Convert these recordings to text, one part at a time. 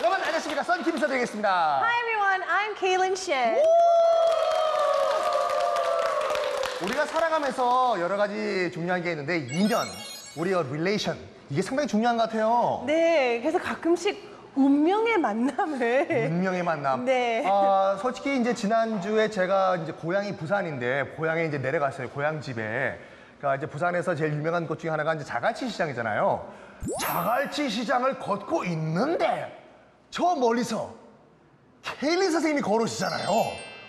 여러분 안녕하십니까. 썬킴 인사드리겠습니다. Hi everyone, I'm Kaylin Shen. 우리가 살아가면서 여러 가지 중요한 게 있는데 인연, 우리의 릴레이션, 이게 상당히 중요한 것 같아요. 네, 그래서 가끔씩 운명의 만남을. 운명의 만남. 네. 아, 솔직히 이제 지난주에 제가 이제 고향이 부산인데, 고향에 이제 내려갔어요. 고향 집에. 그러니까 이제 부산에서 제일 유명한 곳 중에 하나가 이제 자갈치 시장이잖아요. 자갈치 시장을 걷고 있는데, 저 멀리서 케일린 선생님이 걸어오시잖아요.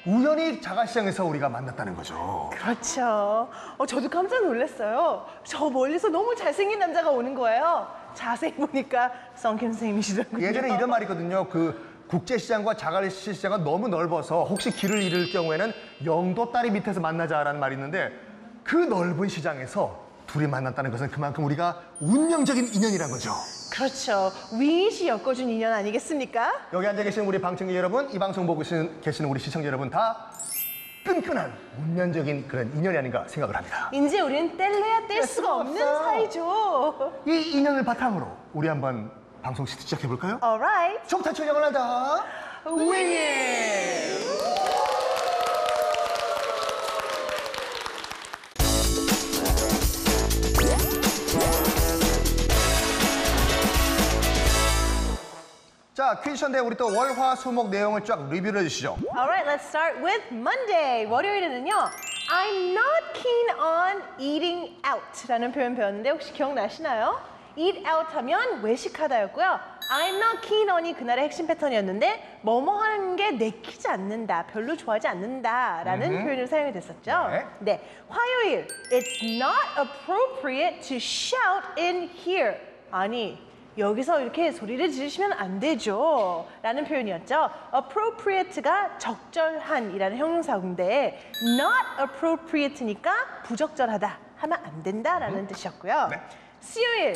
우연히 자갈시장에서 우리가 만났다는 거죠. 그렇죠. 저도 깜짝 놀랐어요. 저 멀리서 너무 잘생긴 남자가 오는 거예요. 자세히 보니까 썬킴 선생님이시더라고요. 예전에 이런 말이 있거든요. 그 국제시장과 자갈시장은 너무 넓어서 혹시 길을 잃을 경우에는 영도 다리 밑에서 만나자라는 말이 있는데, 그 넓은 시장에서 둘이 만났다는 것은 그만큼 우리가 운명적인 인연이란 거죠. 그렇죠. 윙잇이 엮어준 인연 아니겠습니까? 여기 앉아 계신 우리 방청객 여러분, 이 방송 보고 계시는 우리 시청자 여러분 다 끈끈한 운명적인 그런 인연이 아닌가 생각을 합니다. 이제 우리는 뗄래야 뗄 수가 없는 사이죠. 이 인연을 바탕으로 우리 한번 방송 시작해볼까요? Alright. 정타 출력을 하다. 윙잇! 자, 퀴즈인데 우리 또 월, 화, 수, 목 내용을 쫙 리뷰를 해주시죠. Alright, let's start with Monday. 월요일에는요, I'm not keen on eating out라는 표현 배웠는데 혹시 기억나시나요? Eat out 하면 외식하다였고요. I'm not keen on이 그날의 핵심 패턴이었는데 뭐뭐 하는 게 내키지 않는다, 별로 좋아하지 않는다라는 표현을 사용이 됐었죠. 네. 화요일, It's not appropriate to shout in here. 아니, 여기서 이렇게 소리를 지르시면 안 되죠 라는 표현이었죠. appropriate가 적절한이라는 형용사인데 not appropriate니까 부적절하다, 하면 안 된다라는 뜻이었고요. 네. 수요일,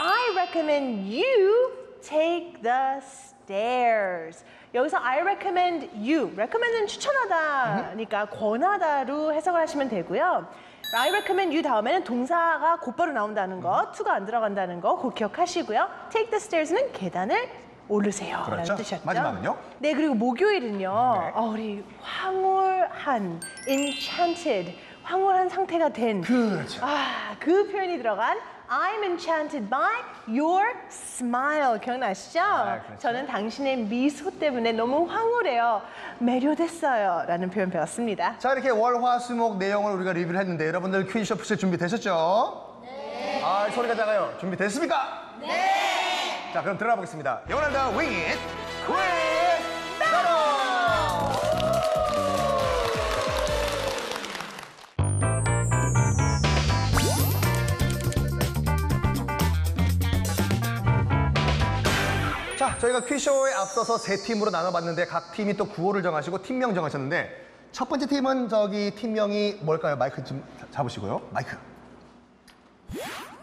I recommend you take the stairs. 여기서 I recommend you, recommend는 추천하다, 그러니까 권하다로 해석을 하시면 되고요. I recommend you 다음에는 동사가 곧바로 나온다는 거, to가 안 들어간다는 거 꼭 기억하시고요. Take the stairs는 계단을 오르세요. 그렇죠. 라는 뜻이었죠. 마지막은요? 네, 그리고 목요일은요. 네. 우리 황홀한, enchanted, 황홀한 상태가 된. 그렇죠. 그 표현이 들어간 I'm enchanted by your smile. 기억나시죠? 그렇죠. 저는 당신의 미소 때문에 너무 황홀해요. 매료됐어요. 라는 표현 배웠습니다. 자, 이렇게 월, 화, 수, 목 내용을 우리가 리뷰를 했는데 여러분들 퀴즈쇼 푸실 준비되셨죠? 네. 아, 소리가 작아요. 준비됐습니까? 네. 자, 그럼 들어가 보겠습니다. 영원한다 Wing it, 퀴즈 따로! 자, 저희가 퀴즈쇼에 앞서서 세 팀으로 나눠봤는데 각 팀이 또 구호를 정하시고 팀명 정하셨는데 첫 번째 팀은 저기 팀명이 뭘까요? 마이크 좀 잡으시고요. 마이크.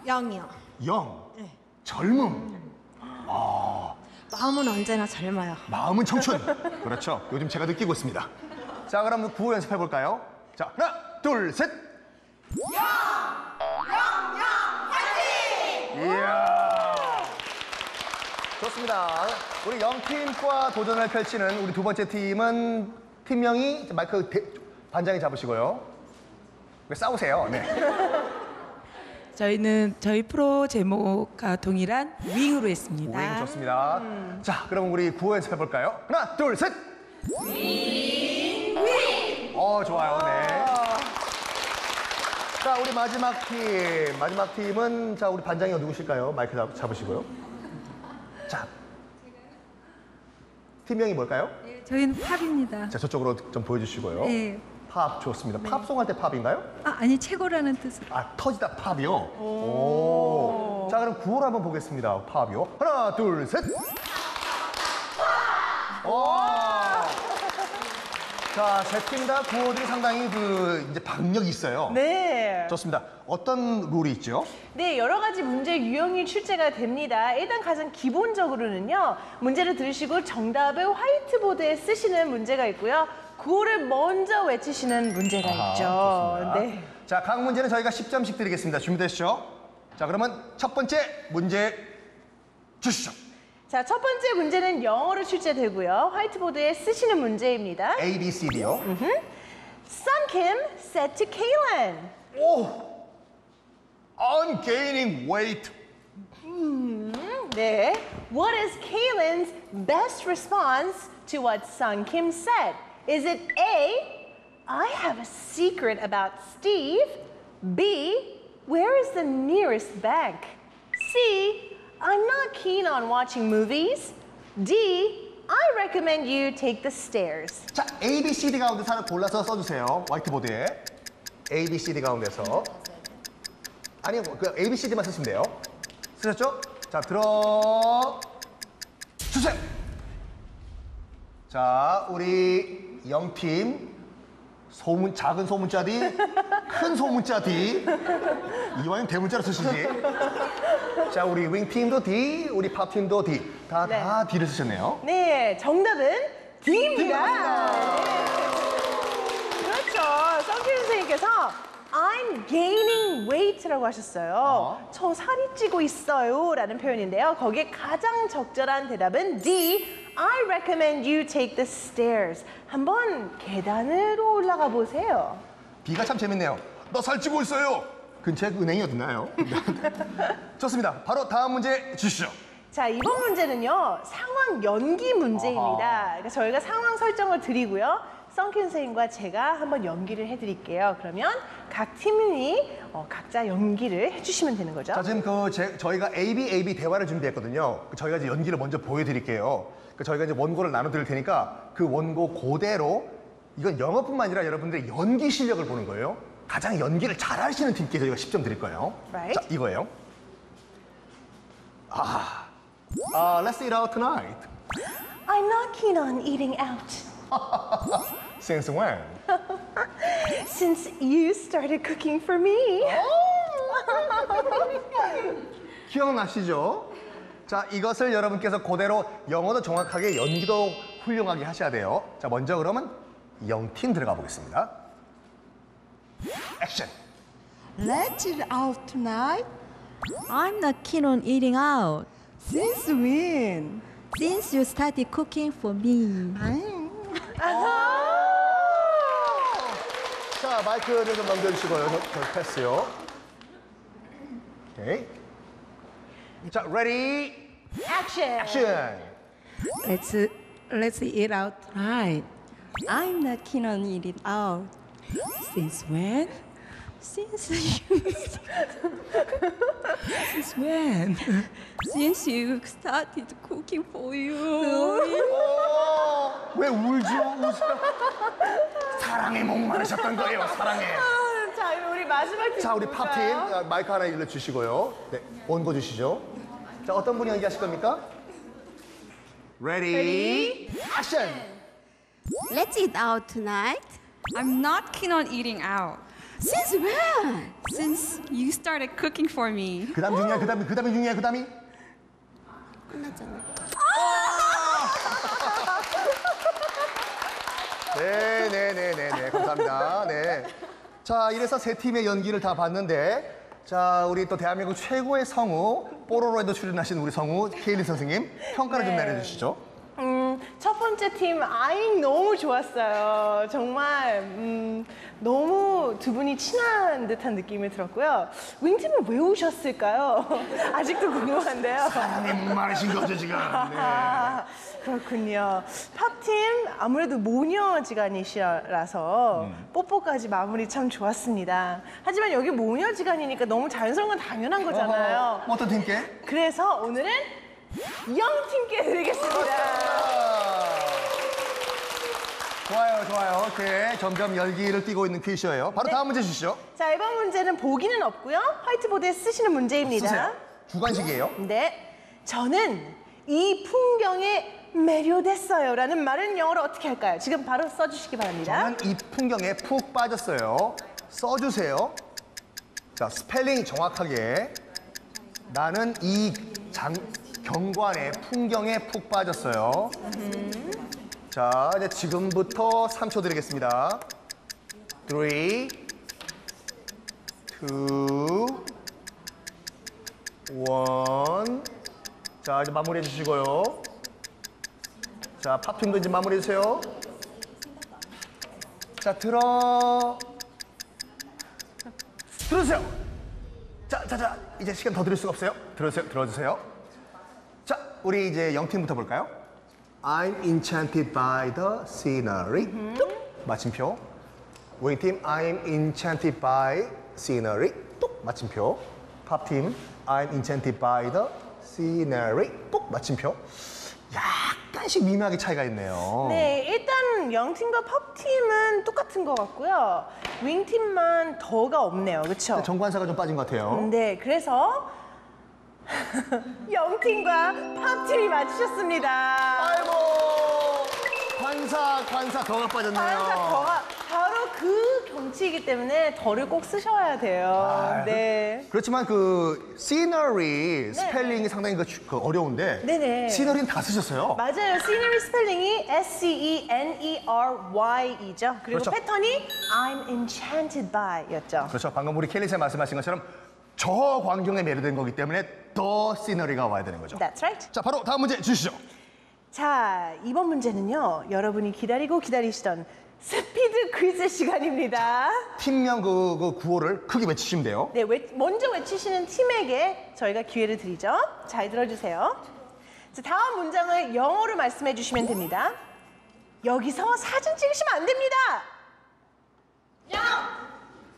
영이요. 영. 네. 젊음. 마음은 언제나 젊어요. 마음은 청춘. 그렇죠. 요즘 제가 느끼고 있습니다. 자, 그럼 구호 연습해볼까요? 자, 하나, 둘, 셋. 영! 영! 영! 화이팅! 좋습니다. 우리 영팀과 도전을 펼치는 우리 두 번째 팀은 팀명이 마이크 반장이 잡으시고요. 싸우세요. 네. 저희는 저희 프로 제목과 동일한 윙으로 했습니다. 윙 좋습니다. 자, 그럼 우리 구호 연습해볼까요? 하나, 둘, 셋! 윙! 윙! 좋아요. 네. 자, 우리 마지막 팀. 마지막 팀은 자, 우리 반장이 누구실까요? 마이크 잡으시고요. 자, 팀명이 뭘까요? 네, 저희는 팝입니다. 자, 저쪽으로 좀 보여주시고요. 네. 팝 좋습니다. 네. 팝송 할 때 팝인가요? 아니, 최고라는 뜻. 터지다 팝이요? 오. 자, 그럼 구호를 한번 보겠습니다. 팝이요. 하나, 둘, 셋. 오. 자, 세 팀 다 구호들이 상당히 이제 박력이 있어요. 네. 좋습니다. 어떤 룰이 있죠? 네, 여러 가지 문제 유형이 출제가 됩니다. 일단 가장 기본적으로는요, 문제를 들으시고 정답을 화이트보드에 쓰시는 문제가 있고요. 구호를 먼저 외치시는 문제가 있죠. 좋습니다. 네. 자, 각 문제는 저희가 10점씩 드리겠습니다. 준비되시죠? 자, 그러면 첫 번째 문제 주시죠. 자, 첫 번째 문제는 영어로 출제되고요. 화이트보드에 쓰시는 문제입니다. A, B, C, D요. Son Kim said to Kaylin. Oh, I'm gaining weight. 네. What is Kaylin's best response to what Son Kim said? Is it A, I have a secret about Steve. B, where is the nearest bank? C, I'm not keen on watching movies. D, I recommend you take the stairs. 자, A, B, C, D 가운데서 하나 골라서 써주세요. 화이트보드에. A, B, C, D 가운데서. 아니, 그 A, B, C, D만 쓰시면 돼요. 쓰셨죠? 자, 들어주세요. 자, 우리 영팀. 작은 소문자 D, 큰 소문자 D. 이왕이면 대문자로 쓰시지. 자, 우리 윙팀도 D, 우리 팝팀도 D. 다 D를 쓰셨네요. 네, 정답은 D입니다. 그렇죠. 썬킴 선생님께서 I'm gaining weight라고 하셨어요. 저 살이 찌고 있어요 라는 표현인데요. 거기에 가장 적절한 대답은 D. I recommend you take the stairs. 한번 계단으로 올라가 보세요. B가 참 재밌네요. 나 살찌고 있어요. 근처에 은행이 어딨나요? 좋습니다. 바로 다음 문제 주시죠. 자, 이번 문제는요. 상황 연기 문제입니다. 그러니까 저희가 상황 설정을 드리고요. 썬킴 선생님과 제가 한번 연기를 해드릴게요. 그러면 각 팀이 각자 연기를 해주시면 되는 거죠. 자, 지금 저희가 AB 대화를 준비했거든요. 저희가 이제 연기를 먼저 보여드릴게요. 저희가 이제 원고를 나눠드릴 테니까 그 원고 그대로 이건 영어뿐만 아니라 여러분들의 연기 실력을 보는 거예요. 가장 연기를 잘하시는 팀께 저희가 10점 드릴 거예요. Right. 자, 이거예요. Let's eat out tonight. I'm not keen on eating out. Since when? Since you started cooking for me. 기억나시죠? 자, 이것을 여러분께서 그대로 영어도 정확하게 연기도 훌륭하게 하셔야 돼요. 자, 먼저 그러면 영팀 들어가 보겠습니다. 액션! Let's eat out tonight. I'm not keen on eating out. Since when? Since you started cooking for me. 자, 마이크를 좀 넘겨주시고요. 저 패스요. 오케이. 자, ready? Action! Action! Let's eat out tonight. I'm not keen on eating out. Since when? Since you started cooking for you. 왜 울죠? 사랑에 목마르셨던 거예요, 사랑에. 자, 그럼 우리 마지막 팀. 자, 우리 팝팀 마이크 하나 일러주시고요. 네, 원고 주시죠. 자, 어떤 분이 연기하실 겁니까? Ready? Action! Let's eat out tonight. I'm not keen on eating out. Since when? Since you started cooking for me. 그 다음 중요해, 그 다음이. 끝났잖아. 네. 감사합니다. 네. 자, 이래서 세 팀의 연기를 다 봤는데, 자, 우리 또 대한민국 최고의 성우, 뽀로로에도 출연하신 우리 성우, 케일린 선생님, 평가를 좀 내려주시죠. 첫 번째 팀 아잉 너무 좋았어요. 정말 너무 두 분이 친한 듯한 느낌이 들었고요. 윙팀은 왜 오셨을까요? 아직도 궁금한데요. 사장님 말하신 거죠 지금. 네. 그렇군요. 팝팀 아무래도 모녀지간이시라서 뽀뽀까지 마무리 참 좋았습니다. 하지만 여기 모녀지간이니까 너무 자연스러운 건 당연한 거잖아요. 어떤 팀께? 그래서 오늘은 영팀께 드리겠습니다. 좋아요. 오케이. 점점 열기를 띠고 있는 퀴즈예요. 바로 다음 문제 주시죠. 자, 이번 문제는 보기는 없고요. 화이트보드에 쓰시는 문제입니다. 쓰세요. 주관식이에요. 네. 저는 이 풍경에 매료됐어요 라는 말은 영어로 어떻게 할까요? 지금 바로 써주시기 바랍니다. 저는 이 풍경에 푹 빠졌어요. 써주세요. 자, 스펠링 정확하게. 나는 이 경관에, 풍경에 푹 빠졌어요. 자, 이제 지금부터 3초 드리겠습니다. 3, 2, 1. 자, 이제 마무리해 주시고요. 자, 팝팀도 이제 마무리해 주세요. 자, 들어주세요. 자, 이제 시간 더 드릴 수가 없어요. 들어주세요. 자, 우리 이제 영팀부터 볼까요? I'm enchanted by the scenery. 마침표. 윙팀, I'm enchanted by scenery. 마침표. 팝팀, I'm enchanted by the scenery. 마침표. 약간씩 미묘하게 차이가 있네요. 네, 일단 영팀과 팝팀은 똑같은 것 같고요. 윙팀만 더가 없네요, 그렇죠? 정관사가 좀 빠진 것 같아요. 네, 그래서 영팀과 팝팀이 맞추셨습니다. 아이고, 관사 더가 빠졌네요. 관사 더가 바로 그 경치이기 때문에 더를 꼭 쓰셔야 돼요. 아, 네. 그렇지만 그 시너리 스펠링이 상당히 어려운데 네네. 시너리는 다 쓰셨어요. 맞아요. 시너리 스펠링이 SCENERY이죠. 그리고 그렇죠. 패턴이 I'm enchanted by였죠. 그렇죠. 방금 우리 켈리 쌤 말씀하신 것처럼 저 광경에 매료된 거기 때문에 더 시너리가 와야 되는 거죠. That's right. 자, 바로 다음 문제 주시죠. 자, 이번 문제는요. 여러분이 기다리시던 스피드 퀴즈 시간입니다. 팀명 그 구호를 크게 외치시면 돼요. 네, 먼저 외치시는 팀에게 저희가 기회를 드리죠. 잘 들어주세요. 자, 다음 문장을 영어로 말씀해 주시면 됩니다. 여기서 사진 찍으시면 안 됩니다.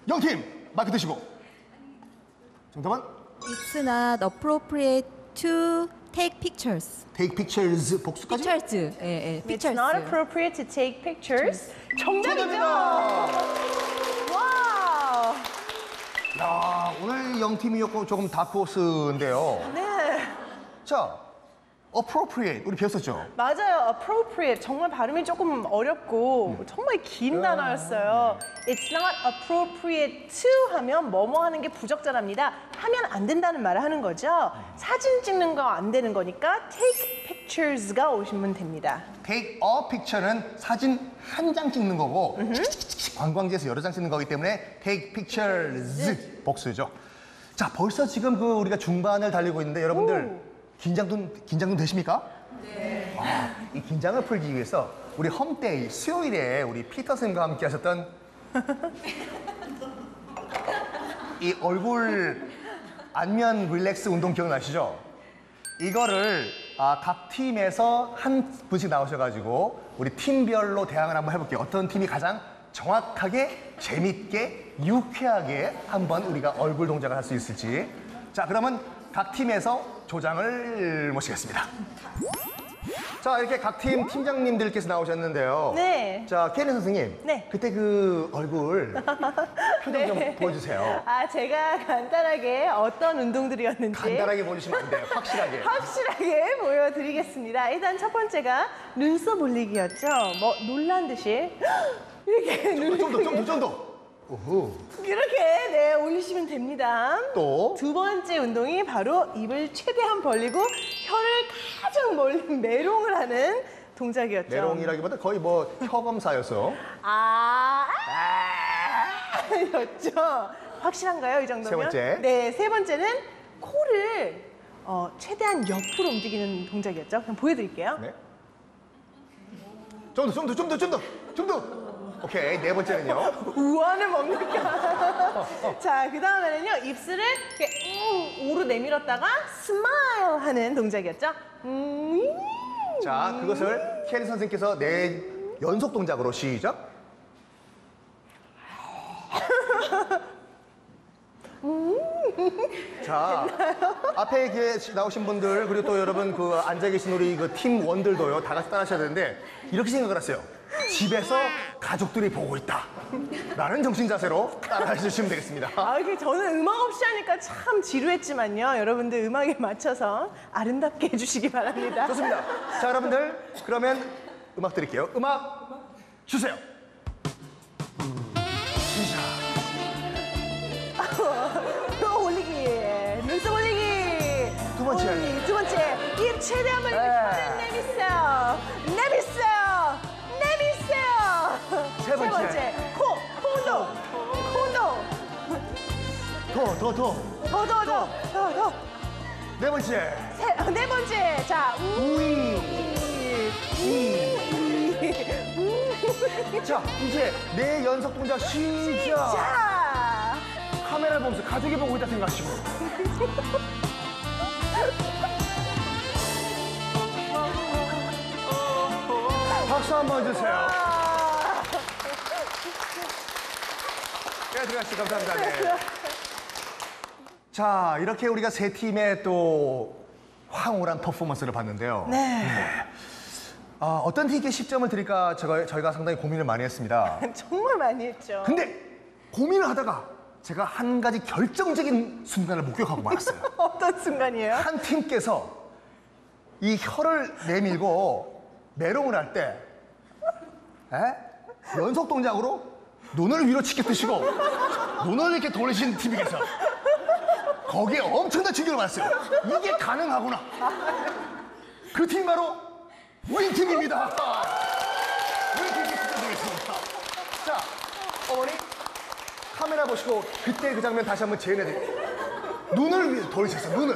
영팀, 마이크 드시고. 잠깐만. It's not appropriate to take pictures. Take pictures 복수까지? Pictures. 예, 예. It's not appropriate to take pictures. 정답이죠. 와우. 야, 오늘 영팀이었고 조금 다크호스인데요. 네. 자, appropriate 우리 배웠었죠? 맞아요. appropriate 정말 발음이 조금 어렵고 정말 긴 단어였어요. 네. It's not appropriate to 하면 뭐뭐 하는 게 부적절합니다. 하면 안 된다는 말을 하는 거죠. 사진 찍는 거 안 되는 거니까 take pictures가 오시면 됩니다. take a picture는 사진 한 장 찍는 거고 관광지에서 여러 장 찍는 거기 때문에 take pictures 복수죠. 자, 벌써 지금 우리가 중반을 달리고 있는데 여러분들 긴장 좀 되십니까? 네. 아, 이 긴장을 풀기 위해서 우리 홈데이 수요일에 우리 피터 쌤과 함께 하셨던 이 얼굴 안면 릴렉스 운동 기억나시죠? 이거를 각 팀에서 한 분씩 나오셔가지고 우리 팀별로 대항을 한번 해볼게요. 어떤 팀이 가장 정확하게, 재밌게, 유쾌하게 한번 우리가 얼굴 동작을 할 수 있을지. 자, 그러면 각 팀에서 조장을 모시겠습니다. 자, 이렇게 각 팀 팀장님들께서 나오셨는데요. 네. 자, 케일린 선생님. 네. 그때 그 얼굴 표정 좀 네. 보여주세요. 아, 제가 간단하게 어떤 운동들이었는지. 간단하게 보여주시면 안 돼요. 확실하게. 확실하게 보여드리겠습니다. 일단 첫 번째가 눈썹 올리기였죠. 뭐 놀란 듯이 이렇게 좀 더. 오호. 이렇게 네 올리시면 됩니다. 또 두 번째 운동이 바로 입을 최대한 벌리고 혀를 가장 멀리 메롱을 하는 동작이었죠. 메롱이라기보다 거의 뭐 혀검사였어. 였죠. 확실한가요, 이 정도면? 세 번째. 네, 세 번째는 코를 최대한 옆으로 움직이는 동작이었죠. 그럼 보여드릴게요. 네. 좀 더. 오케이, 네 번째는요? 우아는 뭡니까? 자, 그 다음에는요, 입술을 이렇게 오로 내밀었다가 스마일 하는 동작이었죠. 자, 그것을 케일린 선생님께서 네 연속 동작으로 시작. 자, 앞에 나오신 분들, 그리고 또 여러분 앉아 계신 우리 팀원들도요, 다 같이 따라 하셔야 되는데, 이렇게 생각을 하세요. 집에서 가족들이 보고 있다 라는 정신 자세로 따라해 주시면 되겠습니다. 아, 이게 저는 음악 없이 하니까 참 지루했지만요, 여러분들 음악에 맞춰서 아름답게 해주시기 바랍니다. 좋습니다. 자, 여러분들 그러면 음악 드릴게요. 음악 주세요. 또 올리기, 눈썹 올리기. 두 번째. 올리기. 두 번째. 입 최대한 벌리고 혀를 내밀세요. 내밀세요. 내밀세요. 세 번째. 코, 코 운동. 코 운동. 더. 네 번째. 네 번째. 자, 우이. 자, 이제 네 연속 동작 시작. 카메라를 보면서 가족이 보고 있다 생각하시고. 박수 한번 주세요. 네, 들어가시죠. 감사합니다. 네. 자, 이렇게 우리가 세 팀의 또 황홀한 퍼포먼스를 봤는데요. 네. 아, 어떤 팀께 10점을 드릴까 저희가 상당히 고민을 많이 했습니다. 정말 많이 했죠. 근데 고민을 하다가 제가 한 가지 결정적인 순간을 목격하고 말았어요. 어떤 순간이에요? 한 팀께서 이 혀를 내밀고 메롱을 할 때 연속 동작으로 눈을 위로 치게 뜨시고 눈을 이렇게 돌리시는 팀이 계세요. 거기에 엄청난 충격을 받았어요. 이게 가능하구나. 그 팀이 바로 우리 팀입니다. 우리 팀이 축하드리겠습니다. 자, 어머니. 카메라 보시고 그때 그 장면 다시 한번 재현해드릴게요. 눈을 위해서 돌리셨어요. 눈을.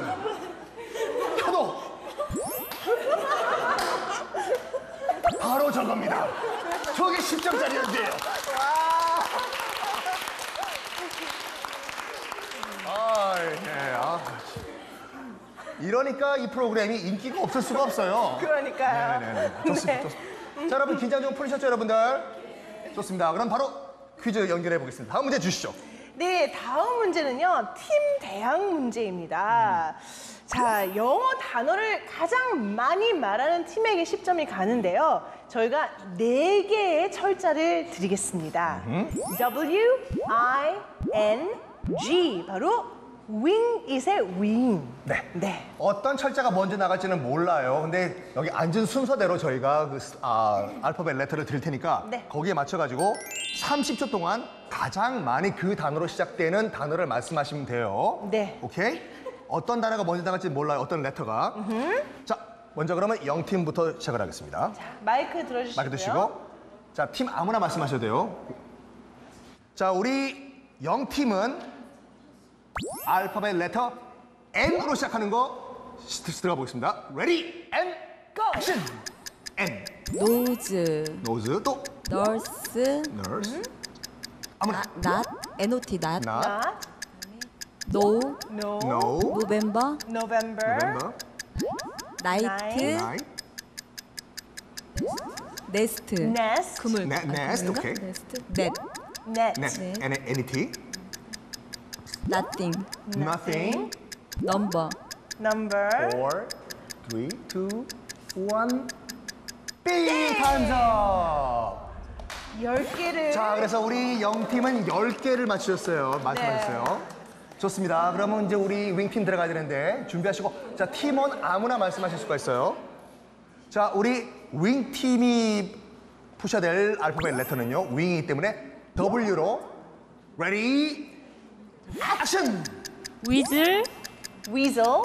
켜도 바로 저겁니다. 저게 10점짜리 연주예요. 아, 네. 아, 이러니까 이 프로그램이 인기가 없을 수가 없어요. 그러니까요. 네네네. 좋습니다. 네. 좋습니다. 자, 여러분 긴장 좀 풀리셨죠, 여러분들? 좋습니다. 그럼 바로 퀴즈 연결해 보겠습니다. 다음 문제 주시죠. 네, 다음 문제는요. 팀 대항 문제입니다. 자, 영어 단어를 가장 많이 말하는 팀에게 10점이 가는데요. 저희가 4개의 철자를 드리겠습니다. W, I, N, G. 바로 Wing it의 wing. 네. 네. 어떤 철자가 먼저 나갈지는 몰라요. 근데 여기 앉은 순서대로 저희가 알파벳 레터를 드릴 테니까 네. 거기에 맞춰가지고 30초 동안 가장 많이 그 단어로 시작되는 단어를 말씀하시면 돼요. 네. 오케이? 어떤 단어가 먼저 나갈지 몰라요. 어떤 레터가. 자, 먼저 그러면 0팀부터 시작을 하겠습니다. 자, 마이크 들어주시고요. 마이크 드시고. 자, 팀 아무나 말씀하셔도 돼요. 자, 우리 0팀은 알파벳 레터 N으로 시작하는 거 들어가 보겠습니다. Ready and go! Action! N. Nose. Nose. 또. Nurse. Nurse. 아무나. Not. N-O-T. Not. Not. No. No. No. November. November. November. Night. Night. Nest. Nest. 그물. Nest. Okay. Net. Net. N-E-T. Nothing. Nothing. Number. Number. 4, 3, 2, 1. B 탄성. 10개를. 자, 그래서 우리 영팀은 10개를 맞추셨어요. 맞춰주셨어요. 네. 좋습니다. 그러면 이제 우리 윙팀 들어가야 되는데 준비하시고, 자, 팀원 아무나 말씀하실 수가 있어요. 자, 우리 윙팀이 푸셔야 될 알파벳 레터는요. 윙이기 때문에 W로 Ready. Action! Weasel, Weasel,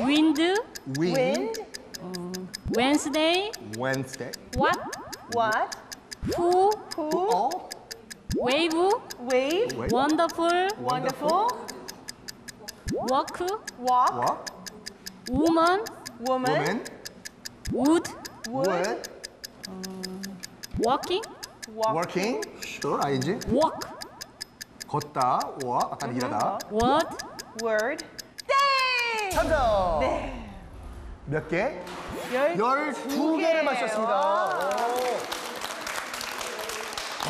Wind, Wednesday, What, Who, Wave, Wonderful, Walk, Woman, Wood, Walking, Sure, I-N-G, Walk. 걷다, 와, 아까 일하다. Word, 땡! 참석! 네. 몇 개? 12개를 맞췄습니다.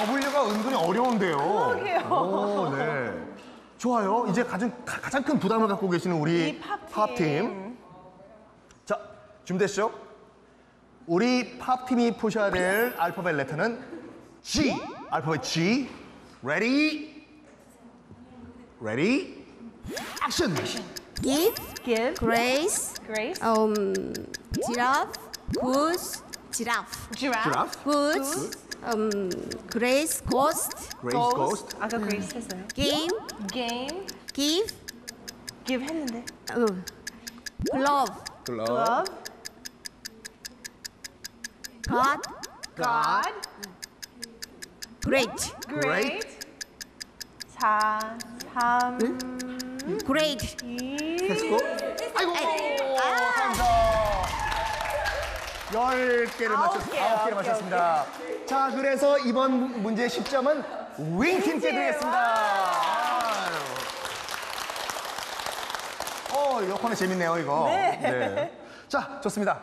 W가 은근히 어려운데요. 그러게요. 오, 네. 좋아요. 이제 가장 큰 부담을 갖고 계시는 우리 팝팀. 자, 준비되시죠? 우리 팝팀이 푸셔야 될 알파벳 레터는 G. 알파벳 G. Ready? Ready? Action! Give. Grace. Giraffe. Goose. Giraffe. Goose. Grace. Ghost. 아까 Grace 했어요. Game. Give 했는데. Glove. God. Great. Great. 됐고? 아이고. 감사합니다. 10개를 맞췄습니다. 9개를 맞췄습니다. 자, 그래서 이번 문제의 10점은 윙팀께 드리겠습니다. 요번에 재밌네요, 이거. 네. 자, 좋습니다.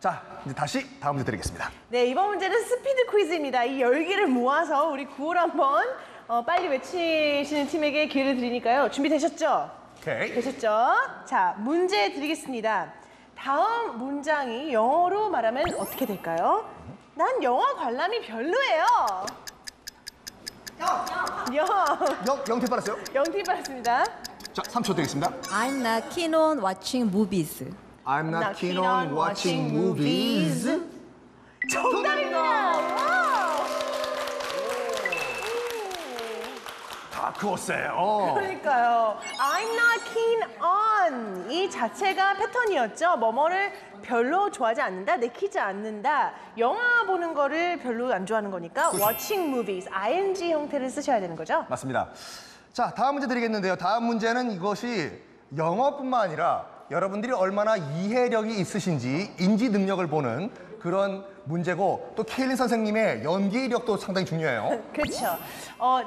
자, 이제 다시 다음 문제 드리겠습니다. 네, 이번 문제는 스피드 퀴즈입니다. 이 열기를 모아서 우리 구호를 한번 빨리 외치시는 팀에게 기회를 드리니까요. 준비되셨죠? 오케이. 되셨죠? 자, 문제 드리겠습니다. 다음 문장이 영어로 말하면 어떻게 될까요? 난 영화 관람이 별로예요. 영태 빨았어요? 영태 빨았습니다. 자, 3초 드리겠습니다. I'm not keen on watching movies. I'm not keen on watching movies. 정답입니다. 다 그었어요. 그러니까요. I'm not keen on 이 자체가 패턴이었죠. 뭐뭐를 별로 좋아하지 않는다, 내키지 않는다. 영화 보는 거를 별로 안 좋아하는 거니까 그쵸. watching movies, ing 형태를 쓰셔야 되는 거죠. 맞습니다. 자, 다음 문제 드리겠는데요. 다음 문제는 이것이 영어뿐만 아니라 여러분들이 얼마나 이해력이 있으신지 인지 능력을 보는 그런 문제고 또 케일린 선생님의 연기력도 상당히 중요해요. 그렇죠.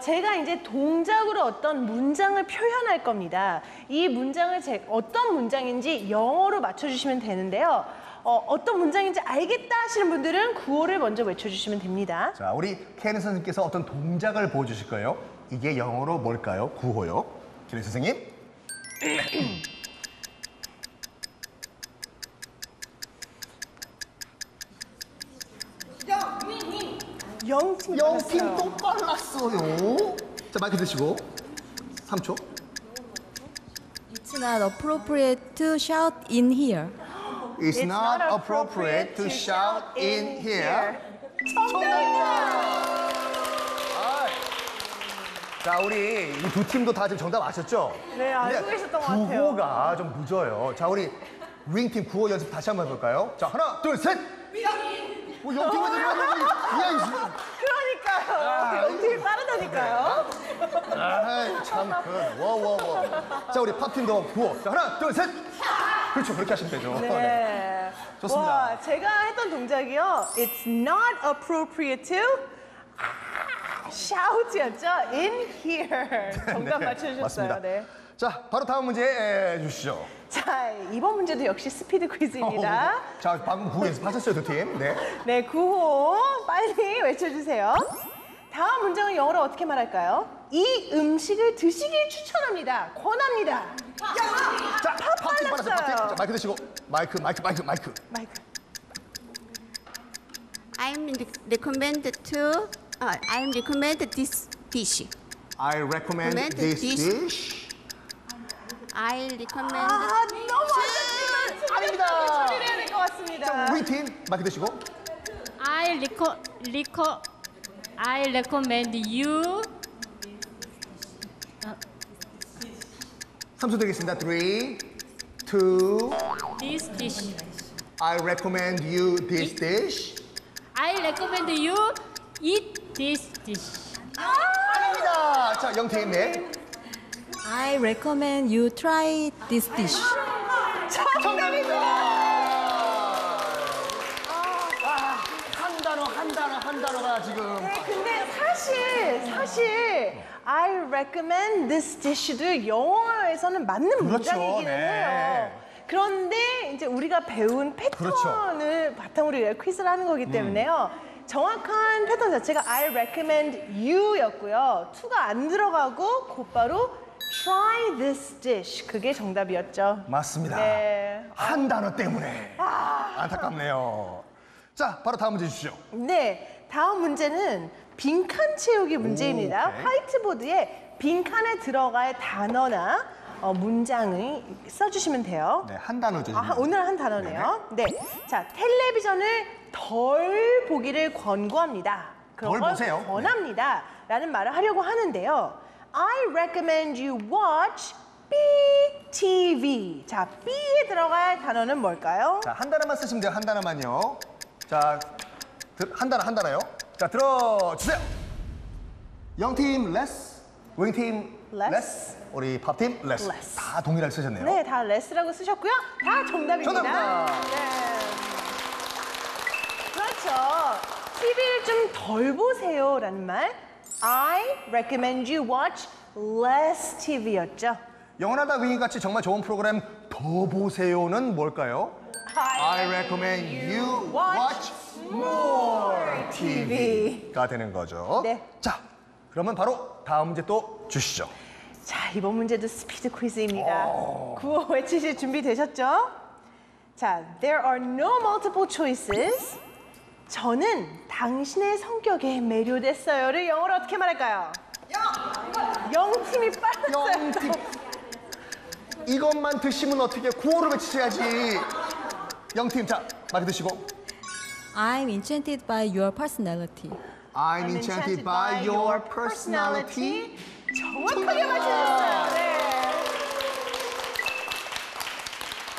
제가 이제 동작으로 어떤 문장을 표현할 겁니다. 이 문장을 어떤 문장인지 영어로 맞춰주시면 되는데요. 어떤 문장인지 알겠다 하시는 분들은 구호를 먼저 외쳐주시면 됩니다. 자, 우리 케일린 선생님께서 어떤 동작을 보여주실 거예요. 이게 영어로 뭘까요? 구호요. 케일린 선생님. 영팀 또 빨랐어요. 자, 마이크 드시고. 3초. It's not appropriate to shout in here. It's not appropriate to shout in here. 정답입니다. 자, 우리 이 두 팀도 다 지금 정답 아셨죠? 네, 알고 계셨던 것 같아요. 구호가 좀 무져요. 자, 우리 윙팀 구호 연습 다시 한번 해볼까요? 자, 하나, 둘, 셋! 뭐 영팀은 그러니까요. 영팀이 빠르다니까요. 아이, 참. 자, 우리 팝팀도 구호. 자, 하나, 둘, 셋! 그렇죠, 그렇게 하시면 되죠. 네. 좋습니다. 와, 제가 했던 동작이요. It's not appropriate to... 샤우트였죠? In here. 정답 네, 맞춰주셨어요. 네. 자, 바로 다음 문제 주시죠. 자, 이번 문제도 역시 스피드 퀴즈입니다. 자, 방금 구호 연습하셨어요, 두 팀. 네. 네, 구호 빨리 외쳐주세요. 다음 문장은 영어로 어떻게 말할까요? 이 음식을 드시길 추천합니다. 권합니다. 자, 팝팀 빨았어요. 자, 마이크 드시고. 마이크. I'm recommended to... I recommend this dish. I recommend this dish. I recommend. 아, 너무 아쉽지만 아닙니다. 처리해야 될 것 같습니다. 우리 팀 마이크 드시고. I recommend you. 3초 드리겠습니다. 3, 2. This dish. I recommend you this dish. I recommend you eat. This dish. 아닙니다. 자, 영태님. I recommend you try this dish. 정답입니다. 한 단어가 지금. 네, 근데 사실 I recommend this dish도 영어에서는 맞는 문장이기는 해요. 그런데 이제 우리가 배운 패턴을 바탕으로 퀴즈를 하는 거기 때문에요. 정확한 패턴 자체가 I recommend you였고요. to가 안 들어가고 곧바로 try this dish. 그게 정답이었죠. 맞습니다. 네. 한 단어 때문에 안타깝네요. 자, 바로 다음 문제 주시죠. 네, 다음 문제는 빈칸 채우기 문제입니다. 화이트보드에 빈칸에 들어갈 단어나 문장을 써주시면 돼요. 네, 한 단어죠. 아, 오늘 한 단어네요. 네네. 네, 자, 텔레비전을 덜 보기를 권고합니다. 그런 걸 보세요. 권합니다. 네. 라는 말을 하려고 하는데요. I recommend you watch BTV. 자, B에 들어갈 단어는 뭘까요? 자, 한 단어만 쓰시면 돼요. 한 단어만요. 자, 한 단어요. 자, 들어주세요. 영팀 레스, 윙팀 레스, 우리 밥팀 레스. 다 동일하게 쓰셨네요. 네, 다 레스라고 쓰셨고요. 다 정답입니다. 정답입니다. 네. 그렇죠. TV를 좀 덜 보세요라는 말. I recommend you watch less TV였죠. 영원하다 윙이 같이 정말 좋은 프로그램 더 보세요는 뭘까요? I recommend you watch more TV가 되는 거죠. 네. 자, 그러면 바로 다음 문제 또 주시죠. 자, 이번 문제도 스피드 퀴즈입니다. 구호 외치실 준비 되셨죠? 자, there are no multiple choices. 저는 당신의 성격에 매료됐어요를 영어로 어떻게 말할까요? 영팀이 빨랐어요. 영팀. 이것만 드시면 어떻게 구호를 외치셔야지. 영팀, 자, 마이크 드시고. I'm enchanted by your personality. I'm enchanted by your personality. 정확하게 맞춰주셨어요. 네.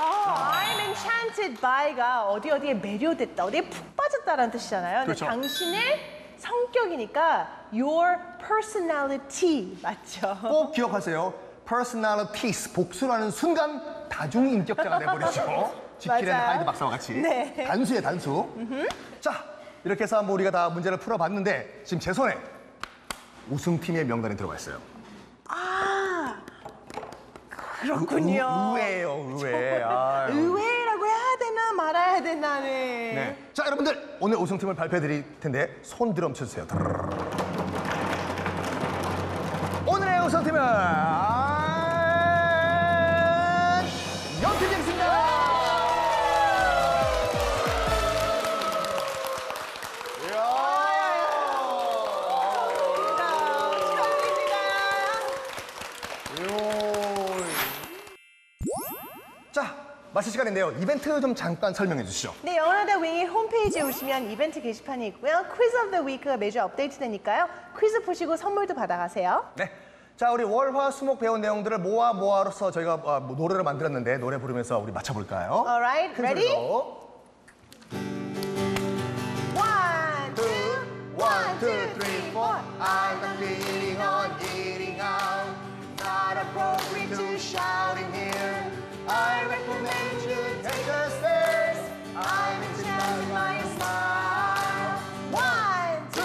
I'm enchanted by가 어디에 매료됐다, 어디에 푹 빠졌다라는 뜻이잖아요. 그렇죠. 근데 당신의 성격이니까 your personality 맞죠? 꼭 기억하세요. personalities 복수라는 순간 다중인격자가 돼버리죠. 지킬앤 하이드 박사와 같이. 네. 단수예요, 단수. 자, 이렇게 해서 우리가 다 문제를 풀어봤는데 지금 제 손에 우승팀의 명단이 들어가 있어요. 아, 그렇군요. 의외예요, 의외. 의외라고 해야 되나 말아야 되나네. 네. 자, 여러분들 오늘 우승팀을 발표해드릴 텐데 손 들어주세요. 오늘의 우승팀은 영팀이었습니다. 마칠 시간인데요. 이벤트 좀 잠깐 설명해 주시죠. 네, 영원하다 윙이 홈페이지에 오시면 이벤트 게시판이 있고요. 퀴즈 오브 더 위크가 매주 업데이트되니까요. 퀴즈 보시고 선물도 받아가세요. 네, 자, 우리 월화수목 배운 내용들을 모아서 저희가 노래를 만들었는데 노래 부르면서 우리 맞춰볼까요? Alright, ready? One, two, one, two, three, four. I'm not feeling on eating out. Not appropriate to shout in here. I recommend you take the stairs. I'm enchanted by your smile. One, two,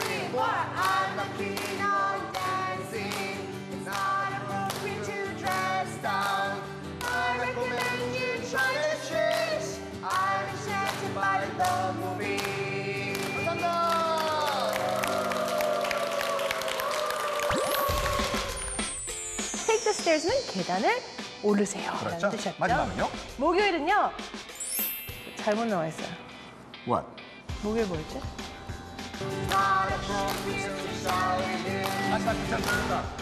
three, four. I'm not keen on dancing. It's not appropriate to dress down. I recommend you try to change. I'm enchanted by the movie. 감사합니다. Take the stairs는 계단을 오르세요. 그렇죠. 마지막은요? 목요일은요. 잘못 나와 있어요. What? 목요일 뭐였지? 마지막 괜찮습니다.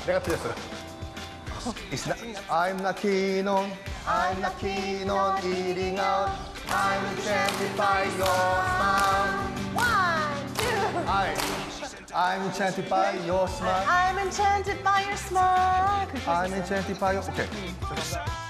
내가 틀렸어요. I'm not keen on, I'm not keen on eating out. I'm enchanted by your smile. One, two. I'm enchanted by your smile. I'm enchanted by your smile. I'm enchanted by your... Okay.